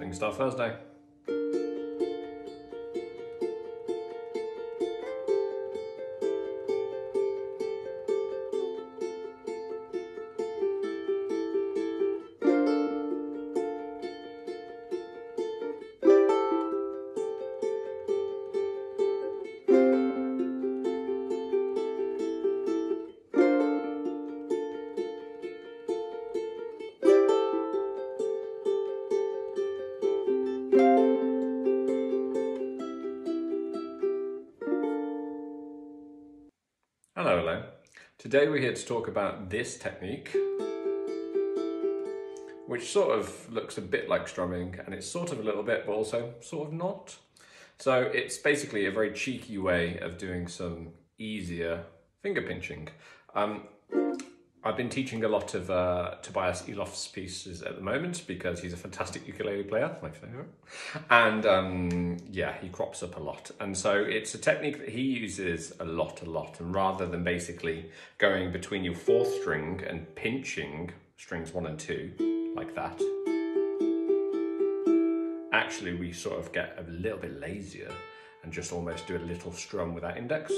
Sing Star Thursday. Hello. Today we're here to talk about this technique, which sort of looks a bit like strumming, and it's sort of a little bit, but also sort of not. So it's basically a very cheeky way of doing some easier finger pinching. I've been teaching a lot of Tobias Elöf's pieces at the moment because he's a fantastic ukulele player, my favourite. And yeah, he crops up a lot. And so it's a technique that he uses a lot. And rather than basically going between your fourth string and pinching strings 1 and 2, like that, actually we sort of get a little bit lazier and just almost do a little strum with our index,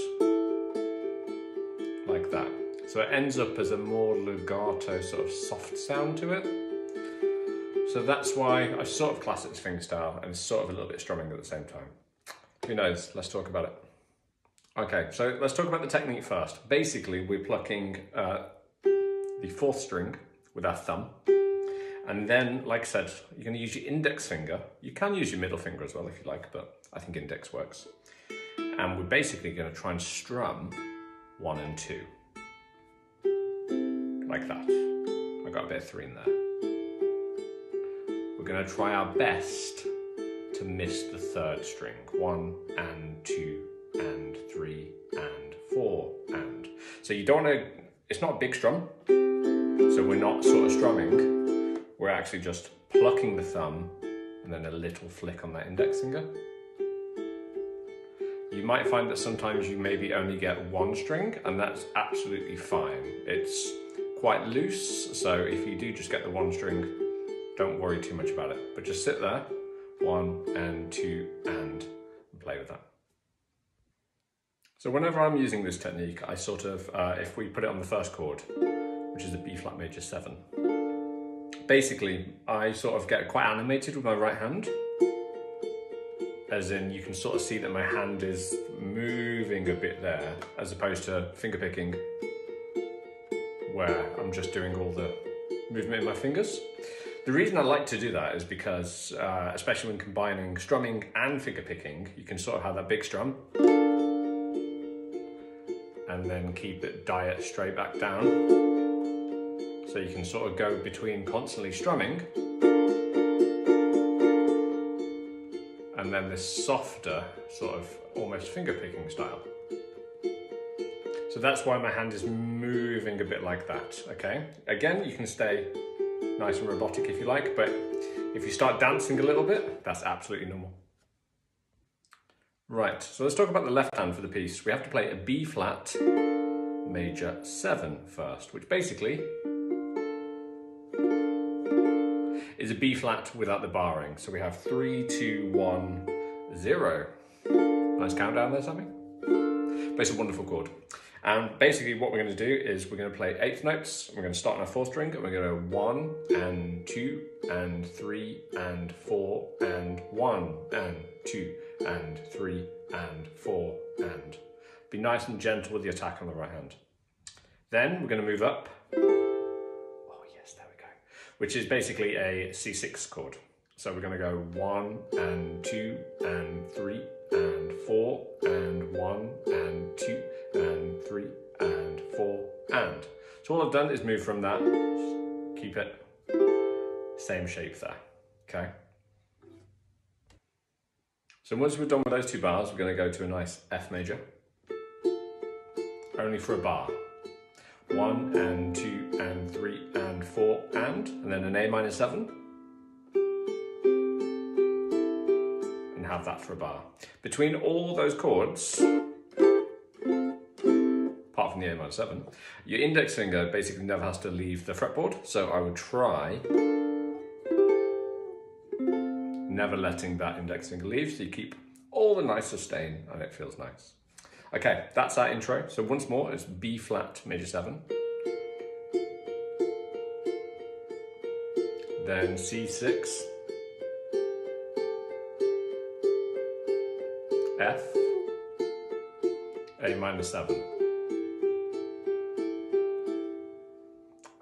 like that. So it ends up as a more legato sort of soft sound to it. So that's why I sort of class it as finger style, and it's sort of a little bit strumming at the same time. Who knows? Let's talk about it. Okay, so let's talk about the technique first. Basically, we're plucking the fourth string with our thumb. And then, like I said, you're going to use your index finger. You can use your middle finger as well if you like, but I think index works. And we're basically going to try and strum 1 and 2. Like that. I got a bit of 3 in there. We're going to try our best to miss the third string. 1 and 2 and 3 and 4 and. So you don't want to, it's not a big strum. So we're not sort of strumming. We're actually just plucking the thumb and then a little flick on that index finger. You might find that sometimes you maybe only get 1 string, and that's absolutely fine. It's quite loose, so if you do just get the 1 string, don't worry too much about it, but just sit there, 1 and 2 and play with that. So whenever I'm using this technique, I sort of, if we put it on the first chord, which is a B flat major 7, basically I sort of get quite animated with my right hand, as in you can sort of see that my hand is moving a bit there, as opposed to finger picking, where I'm just doing all the movement in my fingers. The reason I like to do that is because, especially when combining strumming and finger picking, you can sort of have that big strum and then keep it, dial it straight back down. So you can sort of go between constantly strumming and then this softer sort of almost finger picking style. So that's why my hand is moving a bit like that, okay? Again, you can stay nice and robotic if you like, but if you start dancing a little bit, that's absolutely normal. Right, so let's talk about the left hand for the piece. We have to play a B flat major 7 first, which basically is a B flat without the barring. So we have 3, 2, 1, 0. Nice countdown there, Sammy. But it's a wonderful chord. And basically what we're going to do is we're going to play 8th notes, we're going to start on our 4th string, and we're going to go 1 and 2 and 3 and 4 and 1 and 2 and 3 and 4 and. Be nice and gentle with the attack on the right hand. Then we're going to move up, oh yes, there we go, which is basically a C6 chord. So we're going to go 1 and 2 and 3 and 4 and 1 and 2 and 3 and 4 and. So all I've done is move from that, keep it same shape there, okay? So once we're done with those 2 bars, we're going to go to a nice F major, only for a bar. 1 and 2 and 3 and 4 and then an A minor 7. Have that for a bar. Between all those chords, apart from the A minor 7, your index finger basically never has to leave the fretboard, so I would try never letting that index finger leave, so you keep all the nice sustain and it feels nice. Okay, that's our intro. So once more, it's B flat major 7. Then C6. F. A minor 7.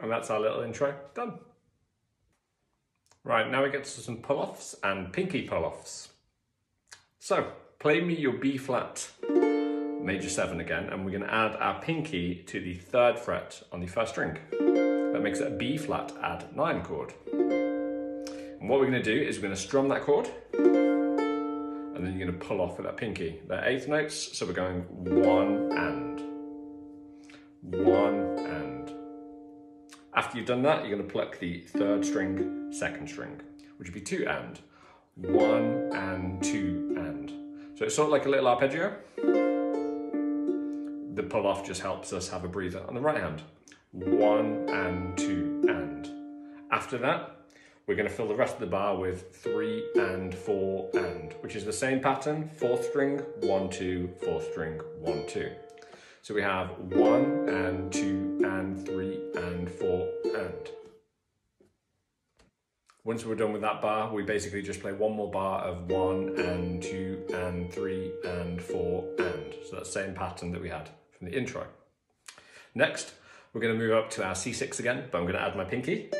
And that's our little intro, done. Right, now we get to some pull-offs and pinky pull-offs. So, play me your B flat major 7 again, and we're going to add our pinky to the 3rd fret on the 1st string. That makes it a B flat add 9 chord. And what we're going to do is we're going to strum that chord, and then you're going to pull off with that pinky. They're 8th notes, so we're going one and, one and. After you've done that, you're going to pluck the 3rd string, 2nd string, which would be 2 and, one and, 2 and. So it's sort of like a little arpeggio. The pull off just helps us have a breather on the right hand. One and, 2 and. After that, we're going to fill the rest of the bar with 3 and, 4 and, which is the same pattern, 4th string, 1, 2, 4th string, 1, 2. So we have 1 and, 2 and, 3 and, 4 and. Once we're done with that bar, we basically just play one more bar of 1 and, 2 and, 3 and, 4 and. So that same pattern that we had from the intro. Next, we're going to move up to our C6 again, but I'm going to add my pinky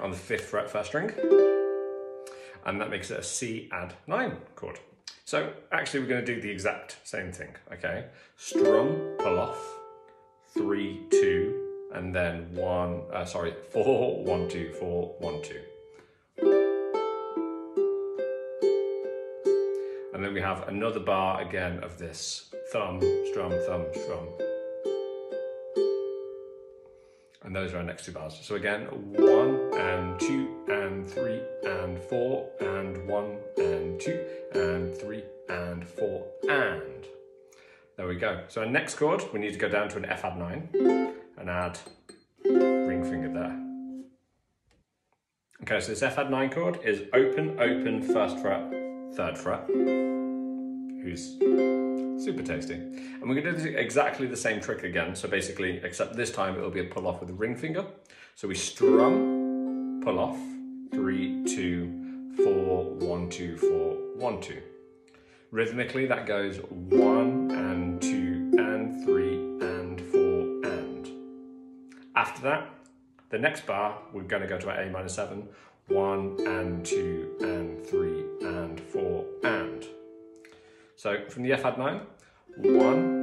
on the 5th fret 1st string. And that makes it a C add 9 chord. So actually we're going to do the exact same thing, okay? Strum, pull off, 3, 2, and then 4, 1, 2, 4, 1, 2. And then we have another bar again of this thumb, strum, thumb, strum. And those are our next 2 bars. So again, 1 and 2 and 3 and 4 and 1 and 2 and 3 and 4 and. There we go. So our next chord, we need to go down to an F add 9 and add ring finger there. Okay, so this F add 9 chord is open, open, 1st fret, 3rd fret, who's super tasty. And we're going to do exactly the same trick again. So basically, except this time it'll be a pull off with a ring finger. So we strum, pull off, 3, 2, 4, 1, 2, 4, 1, 2. Rhythmically, that goes 1 and 2 and 3 and 4 and. After that, the next bar, we're going to go to our A minor 7. 1 and 2 and 3 and 4 and. So from the F add 9, 1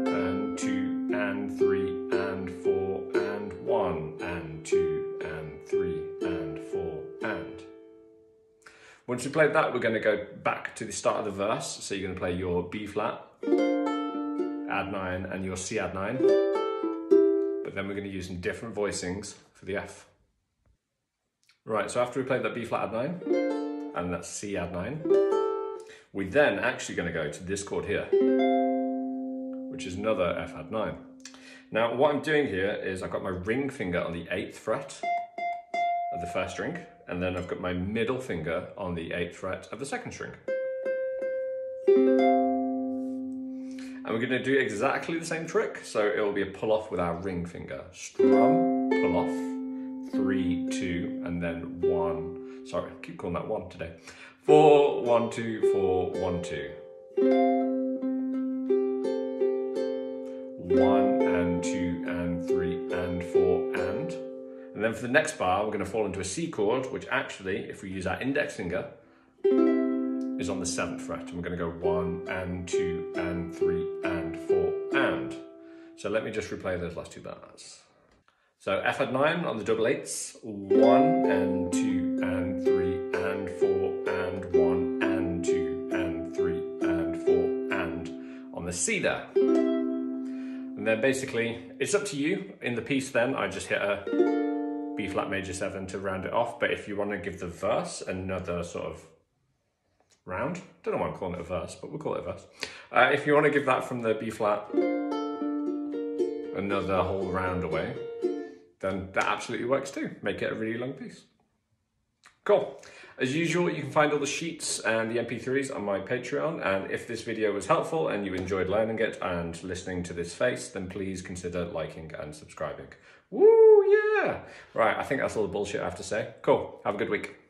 and 2 and 3 and 4 and 1 and 2 and 3 and 4 and. Once you played that, we're going to go back to the start of the verse. So you're going to play your B flat add 9 and your C add 9, but then we're going to use some different voicings for the F. Right, so after we played that B flat add 9 and that C add 9, we're then actually going to go to this chord here, which is another F add 9. Now what I'm doing here is I've got my ring finger on the 8th fret of the 1st string, and then I've got my middle finger on the 8th fret of the 2nd string. And we're going to do exactly the same trick, so it will be a pull off with our ring finger. Strum, pull off. 3, 2, and then 1. Sorry, I keep calling that 1 today. 4, 1, 2, 4, 1, 2. 1 and 2 and 3 and 4 and. And then for the next bar, we're going to fall into a C chord, which actually, if we use our index finger, is on the 7th fret. And we're going to go 1 and 2 and 3 and 4 and. So let me just replay those last 2 bars. So F add 9 on the double 8s, 1 and 2 and 3 and 4 and 1 and 2 and 3 and 4 and on the C there. And then basically, it's up to you. In the piece then, I just hit a B flat major 7 to round it off, but if you want to give the verse another sort of round, don't know why I'm calling it a verse, but we'll call it a verse. If you want to give that from the B flat another whole round away, then that absolutely works too. Make it a really long piece. Cool. As usual, you can find all the sheets and the MP3s on my Patreon, and if this video was helpful and you enjoyed learning it and listening to this face, then please consider liking and subscribing. Woo, yeah! Right, I think that's all the bullshit I have to say. Cool, have a good week.